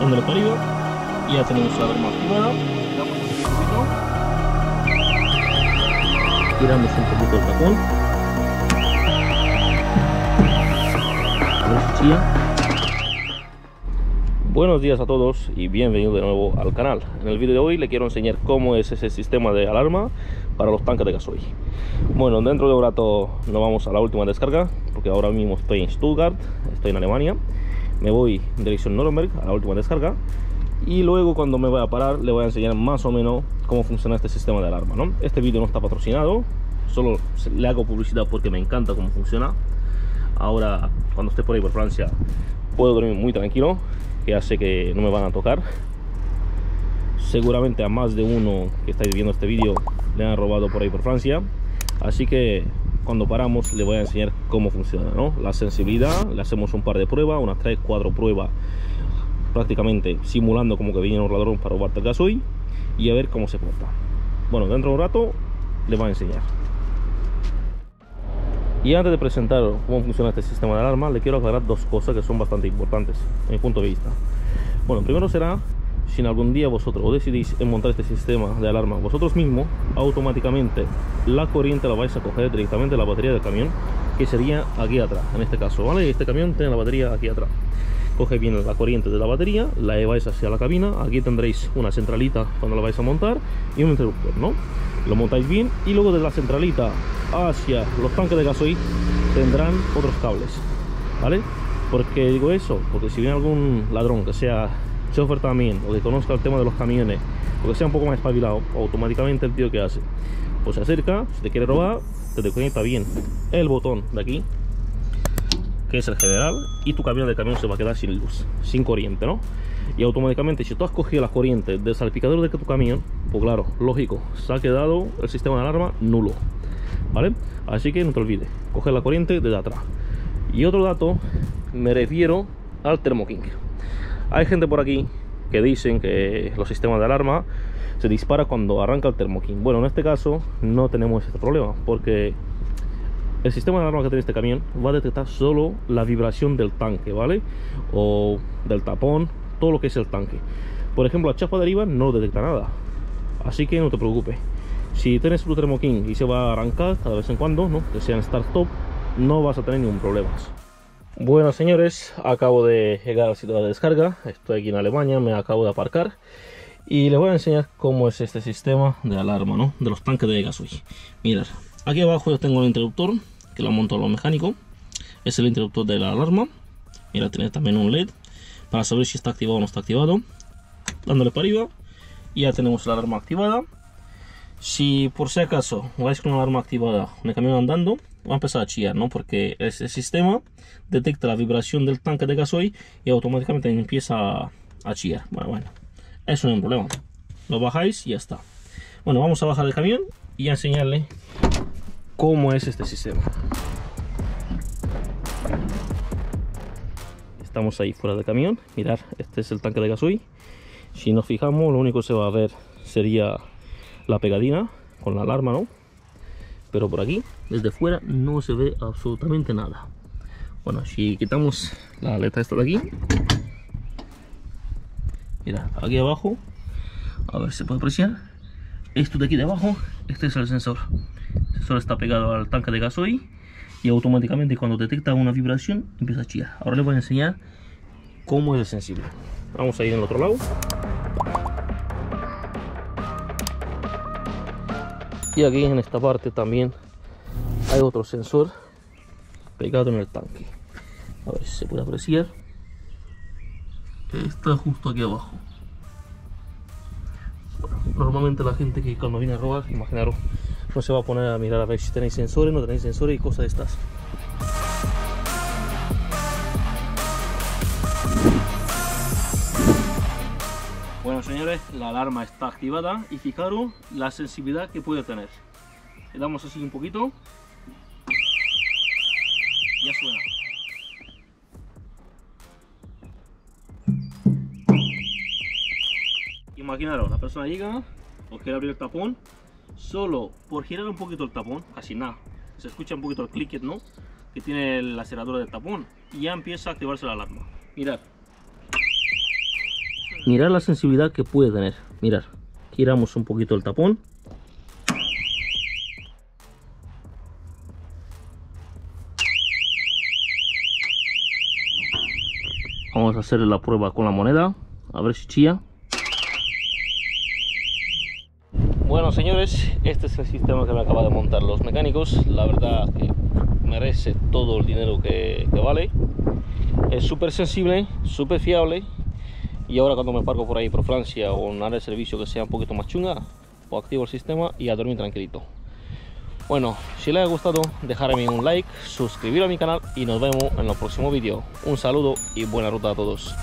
donde lo he parido. Y ya tenemos la broma activada. Tiramos un poquito el tacón. A ver si chilla. Buenos días a todos y bienvenidos de nuevo al canal. En el vídeo de hoy le quiero enseñar cómo es ese sistema de alarma para los tanques de gasoil. Bueno, dentro de un rato nos vamos a la última descarga, porque ahora mismo estoy en Stuttgart, estoy en Alemania. Me voy en dirección Nuremberg a la última descarga. Y luego cuando me vaya a parar le voy a enseñar más o menos cómo funciona este sistema de alarma, ¿no? Este vídeo no está patrocinado, solo le hago publicidad porque me encanta cómo funciona. Ahora cuando esté por ahí por Francia puedo dormir muy tranquilo, que ya sé que no me van a tocar. Seguramente a más de uno que estáis viendo este vídeo le han robado por ahí por Francia. Así que cuando paramos le voy a enseñar cómo funciona, ¿no? La sensibilidad, le hacemos un par de pruebas, unas 3-4 pruebas, prácticamente simulando como que viene un ladrón para robarte el gasoil y a ver cómo se porta. Bueno, dentro de un rato les va a enseñar. Y antes de presentar cómo funciona este sistema de alarma, le quiero aclarar dos cosas que son bastante importantes en mi punto de vista. Bueno, primero será, si en algún día vosotros decidís montar este sistema de alarma vosotros mismos, automáticamente la corriente la vais a coger directamente de la batería del camión, que sería aquí atrás, en este caso, ¿vale? Este camión tiene la batería aquí atrás. Coge bien la corriente de la batería, la lleváis hacia la cabina. Aquí tendréis una centralita cuando la vais a montar y un interruptor, ¿no? Lo montáis bien y luego de la centralita hacia los tanques de gasoil tendrán otros cables, ¿vale? Porque digo eso, porque si viene algún ladrón que sea chofer también, o que conozca el tema de los camiones, o que sea un poco más espabilado, automáticamente el tío que hace, pues se acerca, si te quiere robar, te desconecta bien el botón de aquí, que es el general, y tu cabina de camión se va a quedar sin luz, sin corriente, ¿no? Y automáticamente, si tú has cogido las corrientes del salpicadero de tu camión, pues claro, lógico, se ha quedado el sistema de alarma nulo, ¿vale? Así que no te olvides, coger la corriente desde atrás. Y otro dato, me refiero al Thermo King. Hay gente por aquí que dicen que los sistemas de alarma se disparan cuando arranca el Thermo King. Bueno, en este caso no tenemos este problema, porque el sistema de alarma que tiene este camión va a detectar solo la vibración del tanque, ¿vale? O del tapón, todo lo que es el tanque. Por ejemplo, la chapa de arriba no detecta nada. Así que no te preocupes. Si tienes tu Thermo King y se va a arrancar cada vez en cuando, ¿no? Que sea en start-stop, no vas a tener ningún problema. Bueno, señores, acabo de llegar al sitio de la descarga. Estoy aquí en Alemania, me acabo de aparcar. Y les voy a enseñar cómo es este sistema de alarma, ¿no? De los tanques de gasoil. Mirad. Aquí abajo yo tengo el interruptor, que lo monto a lo mecánico. Es el interruptor de la alarma. Mira, tiene también un LED para saber si está activado o no está activado. Dándole para arriba. Y ya tenemos la alarma activada. Si por si acaso vais con una alarma activada en el camión andando, va a empezar a chillar, ¿no? Porque ese sistema detecta la vibración del tanque de gasoil y automáticamente empieza a chillar. Bueno, eso no es un problema. Lo bajáis y ya está. Bueno, vamos a bajar el camión y a enseñarle cómo es este sistema. Estamos ahí fuera del camión. Mirad, este es el tanque de gasoil. Si nos fijamos, lo único que se va a ver sería la pegatina con la alarma, ¿no? Pero por aquí, desde fuera, no se ve absolutamente nada. Bueno, si quitamos la aleta esta de aquí, mirad, aquí abajo, a ver si se puede apreciar. Esto de aquí de abajo, este es el sensor. El sensor está pegado al tanque de gasoil y automáticamente cuando detecta una vibración empieza a chillar. Ahora les voy a enseñar cómo es sensible. Vamos a ir al otro lado. Y aquí en esta parte también hay otro sensor pegado en el tanque. A ver si se puede apreciar. Está justo aquí abajo. Bueno, normalmente la gente que cuando viene a robar, imaginaros, no se va a poner a mirar a ver si tenéis sensores, no tenéis sensores y cosas de estas. Bueno, señores, la alarma está activada y fijaros la sensibilidad que puede tener. Le damos así un poquito. Ya suena. Imaginaros, la persona llega, os quiere abrir el tapón. Solo por girar un poquito el tapón, casi nada, se escucha un poquito el cliquet, ¿no? Que tiene la cerradura del tapón y ya empieza a activarse la alarma. Mirad, Mirad la sensibilidad que puede tener. Mirad, giramos un poquito el tapón. Vamos a hacer la prueba con la moneda, a ver si chilla. Bueno, señores, este es el sistema que me acaban de montar los mecánicos. La verdad que merece todo el dinero que vale. Es súper sensible, súper fiable. Y ahora cuando me parco por ahí por Francia o en área de servicio que sea un poquito más chunga, pues activo el sistema y a dormir tranquilito. Bueno, si les ha gustado, dejarme un like, suscribiros a mi canal y nos vemos en los próximos vídeos. Un saludo y buena ruta a todos.